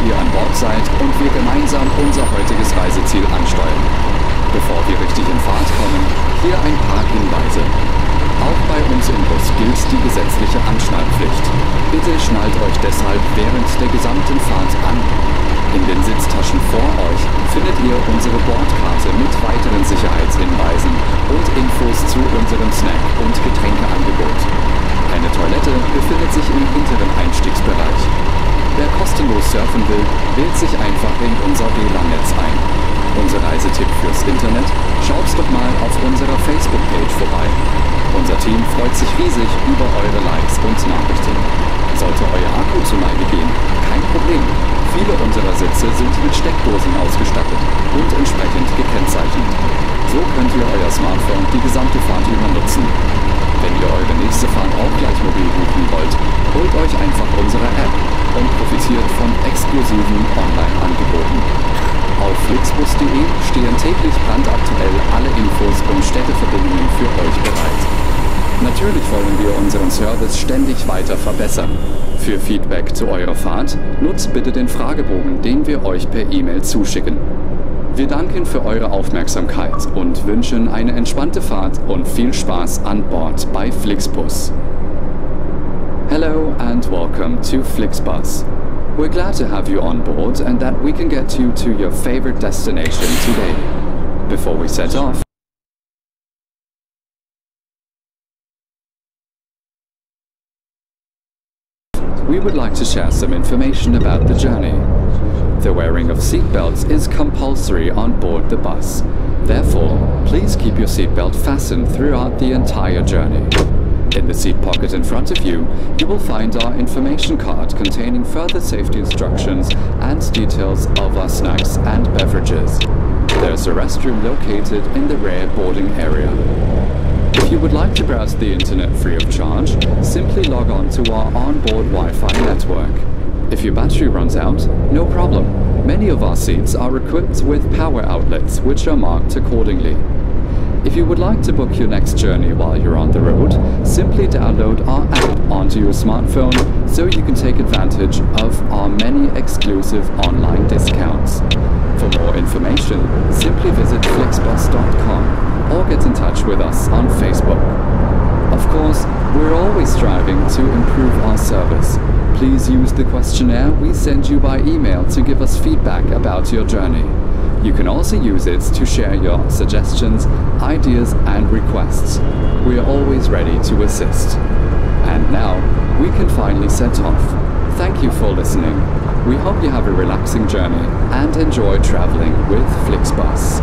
dass ihr an Bord seid und wir gemeinsam unser heutiges Reiseziel ansteuern. Bevor wir richtig in Fahrt kommen, hier ein paar Hinweise. Auch bei uns im Bus gilt die gesetzliche Anschnallpflicht. Bitte schnallt euch deshalb während der gesamten Fahrt an. In den Sitztaschen vor euch findet ihr unsere Bordkarte mit weiteren Sicherheitshinweisen und Infos zu unserem Snack- und Getränkeangebot. Eine Toilette befindet sich im hinteren Einstiegsbereich. Wer kostenlos surfen will, wählt sich einfach in unser WLAN-Netz ein. Unser Reisetipp fürs Internet: schaut doch mal auf unserer Facebook-Page vorbei. Unser Team freut sich riesig über eure Likes und Nachrichten. Sollte euer Akku zu Neige gehen, kein Problem. Viele unserer Sitze sind mit Steckdosen ausgestattet und entsprechend gekennzeichnet. So könnt ihr euer Smartphone die gesamte Fahrt über nutzen. Wenn ihr eure nächste Fahrt auch gleich mobil buchen wollt, holt euch einfach unsere App und profitiert von exklusiven Online-Angeboten. Auf flixbus.de stehen täglich brandaktuell alle Infos und Städteverbindungen für euch bereit. Natürlich wollen wir unseren Service ständig weiter verbessern. Für Feedback zu eurer Fahrt nutzt bitte den Fragebogen, den wir euch per E-Mail zuschicken. Wir danken für eure Aufmerksamkeit und wünschen eine entspannte Fahrt und viel Spaß an Bord bei Flixbus. Hello and welcome to Flixbus. We're glad to have you on board and that we can get you to your favorite destination today. Before we set off, we would like to share some information about the journey. The wearing of seatbelts is compulsory on board the bus. Therefore, please keep your seatbelt fastened throughout the entire journey. In the seat pocket in front of you, you will find our information card containing further safety instructions and details of our snacks and beverages. There's a restroom located in the rear boarding area. If you would like to browse the internet free of charge, simply log on to our onboard Wi-Fi network. If your battery runs out, no problem. Many of our seats are equipped with power outlets, which are marked accordingly. If you would like to book your next journey while you're on the road, simply download our app onto your smartphone so you can take advantage of our many exclusive online discounts. For more information, simply visit flixbus.com or get in touch with us on Facebook. Of course, we're always striving to improve our service. Please use the questionnaire we send you by email to give us feedback about your journey. You can also use it to share your suggestions, ideas and requests. We are always ready to assist. And now, we can finally set off. Thank you for listening. We hope you have a relaxing journey and enjoy traveling with Flixbus.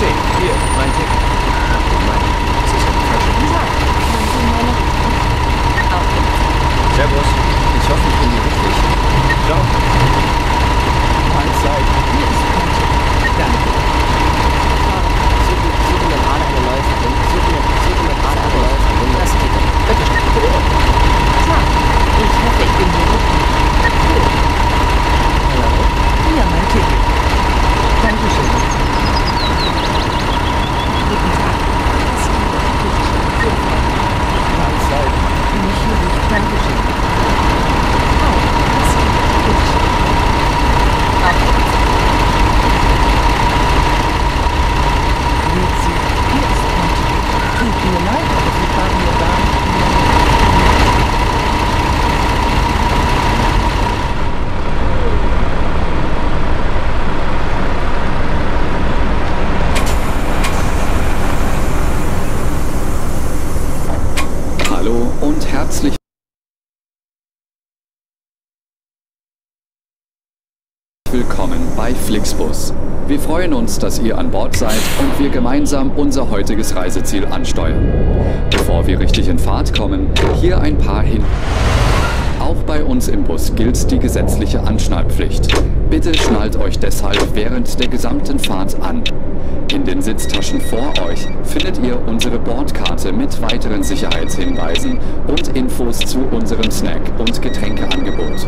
10. Hier, mein Ticket. Das ist eine falsche Visa. Servus. Ich hoffe, ich bin hier richtig. Ciao. Mahlzeit. Hier ist mein Ticket. Danke. Suche mir gerade eine neue Verbindung. Das Ticket. Bitte schön. Klar. Ich hoffe, ich bin hier richtig. Cool. Hallo. Hier, mein Ticket. Dankeschön. Willkommen bei Flixbus. Wir freuen uns, dass ihr an Bord seid und wir gemeinsam unser heutiges Reiseziel ansteuern. Bevor wir richtig in Fahrt kommen, hier ein paar Hinweise. Auch bei uns im Bus gilt die gesetzliche Anschnallpflicht. Bitte schnallt euch deshalb während der gesamten Fahrt an. In den Sitztaschen vor euch findet ihr unsere Bordkarte mit weiteren Sicherheitshinweisen und Infos zu unserem Snack- und Getränkeangebot.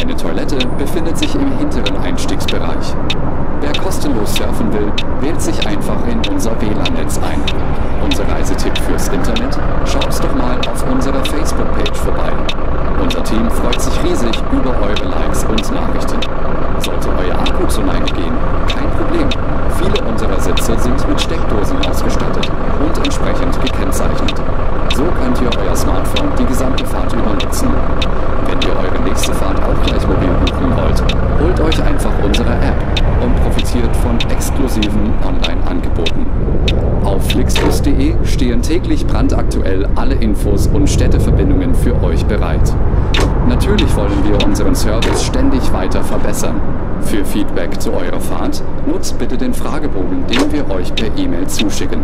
Eine Toilette befindet sich im hinteren Einstiegsbereich. Wer kostenlos surfen will, wählt sich einfach in unser WLAN-Netz ein. Unser Reisetipp fürs Internet? Schaut doch mal auf unserer Facebook-Page vorbei. Unser Team freut sich riesig über eure Likes und Nachrichten. Sollte euer Akku zu Neige gehen, kein Problem. Viele unserer Sitze sind mit Steckdosen ausgestattet und entsprechend gekennzeichnet. So könnt ihr euer Smartphone die gesamte Fahrt über nutzen. Wenn ihr eure nächste Fahrt auch gleich mobil buchen wollt, holt euch einfach unsere App und profitiert von exklusiven Online-Angeboten. Auf flixbus.de stehen täglich brandaktuell alle Infos und Städteverbindungen für euch bereit. Natürlich wollen wir unseren Service ständig weiter verbessern. Für Feedback zu eurer Fahrt nutzt bitte den Fragebogen, den wir euch per E-Mail zuschicken.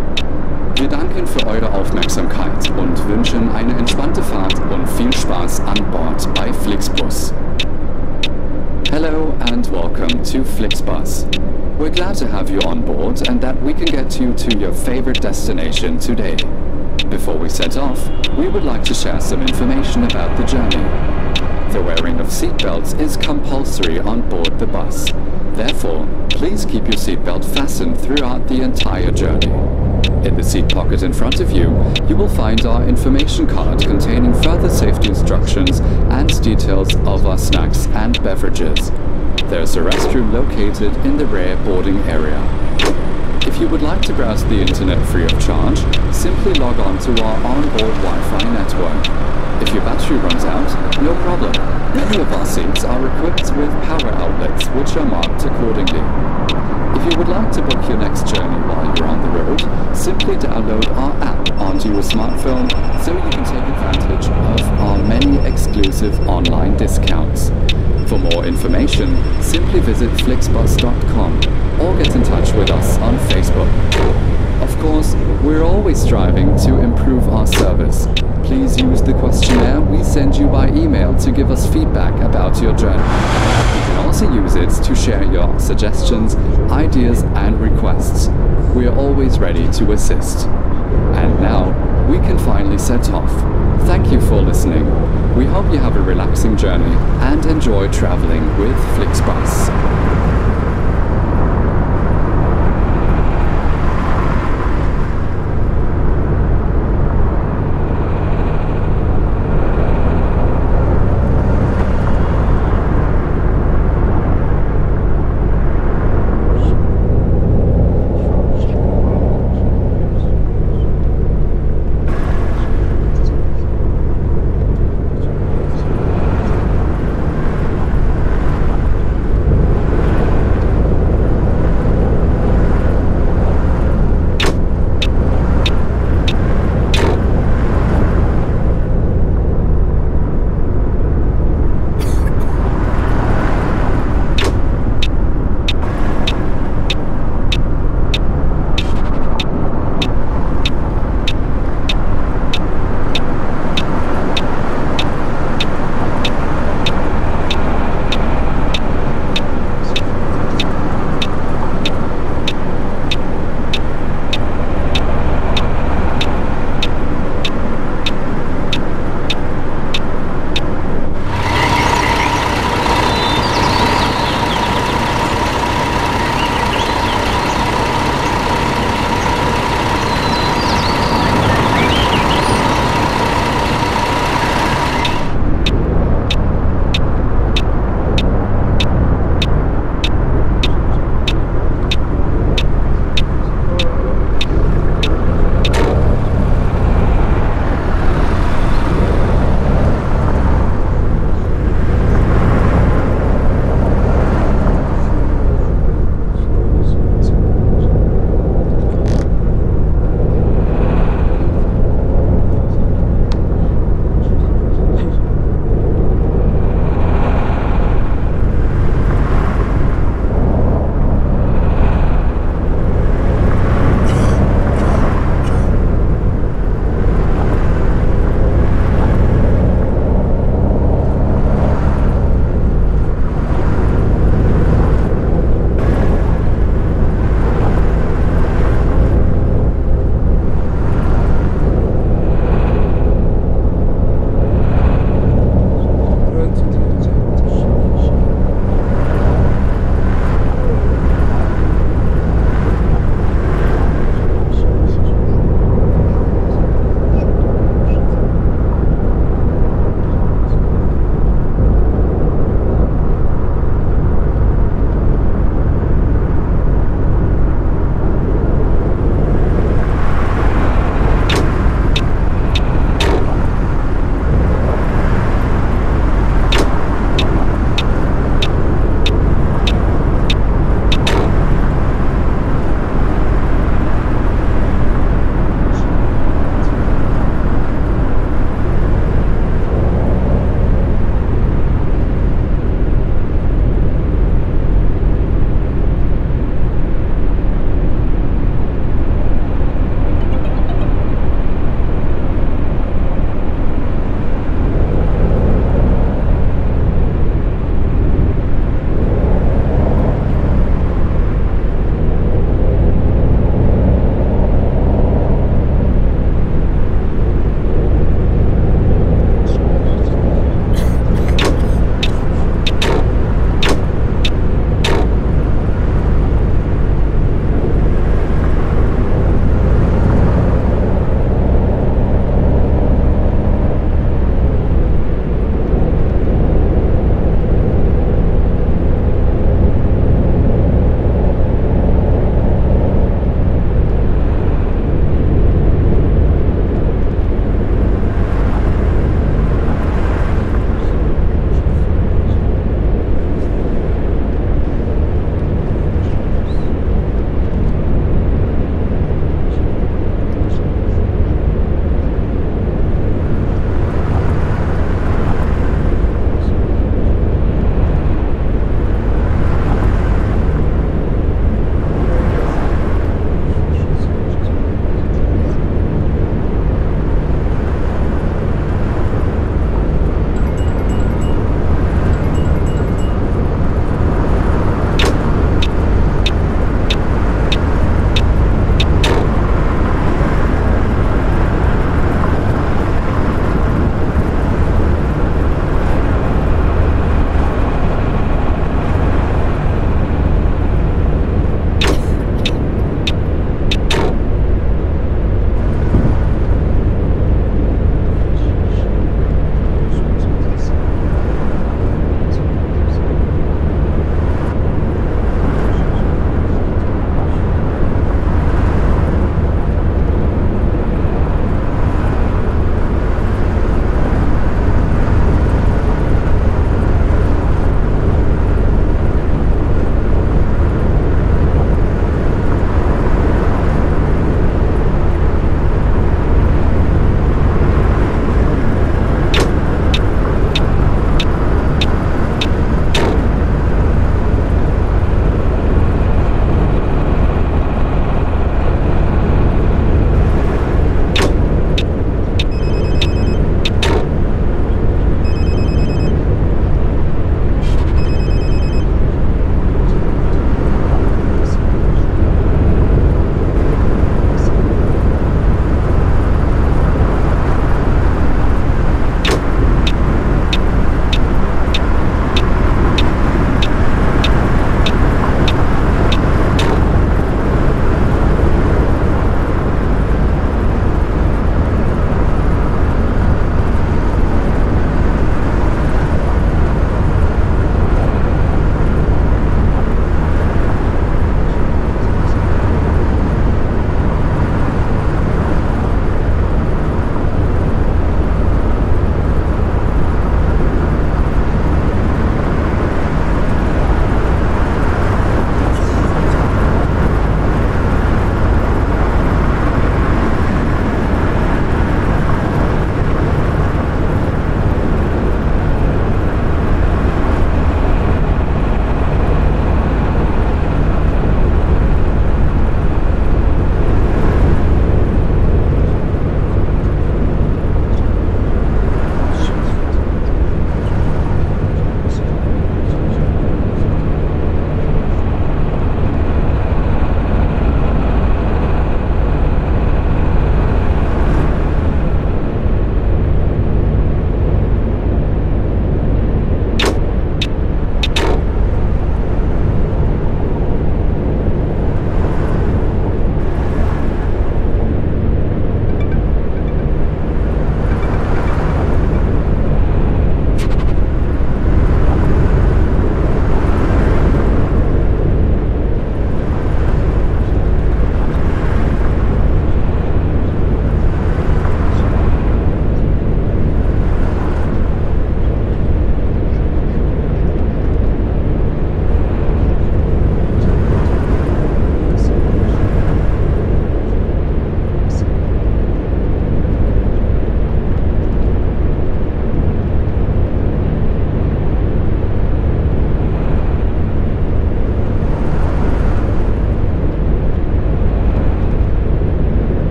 Wir danken für eure Aufmerksamkeit und wünschen eine entspannte Fahrt und viel Spaß an Bord bei Flixbus. Hello and welcome to Flixbus. We're glad to have you on board and that we can get you to your favorite destination today. Before we set off, we would like to share some information about the journey. The wearing of seatbelts is compulsory on board the bus. Therefore, please keep your seatbelt fastened throughout the entire journey. In the seat pocket in front of you, you will find our information card containing further safety instructions and details of our snacks and beverages. There's a restroom located in the rear boarding area. If you would like to browse the internet free of charge, simply log on to our onboard Wi-Fi network. If your battery runs out, no problem. Many of our seats are equipped with power outlets which are marked accordingly. If you would like to book your next journey while you're on the road, simply download our app onto your smartphone so you can take advantage of our many exclusive online discounts. For more information, simply visit flixbus.com or get in touch with us on Facebook. Of course, we're always striving to improve our service. Please use the questionnaire we send you by email to give us feedback about your journey. You can also use it to share your suggestions, ideas and requests. We are always ready to assist. And now, we can finally set off. Thank you for listening. We hope you have a relaxing journey and enjoy traveling with Flixbus.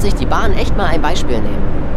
kann sich die Bahn echt mal ein Beispiel nehmen.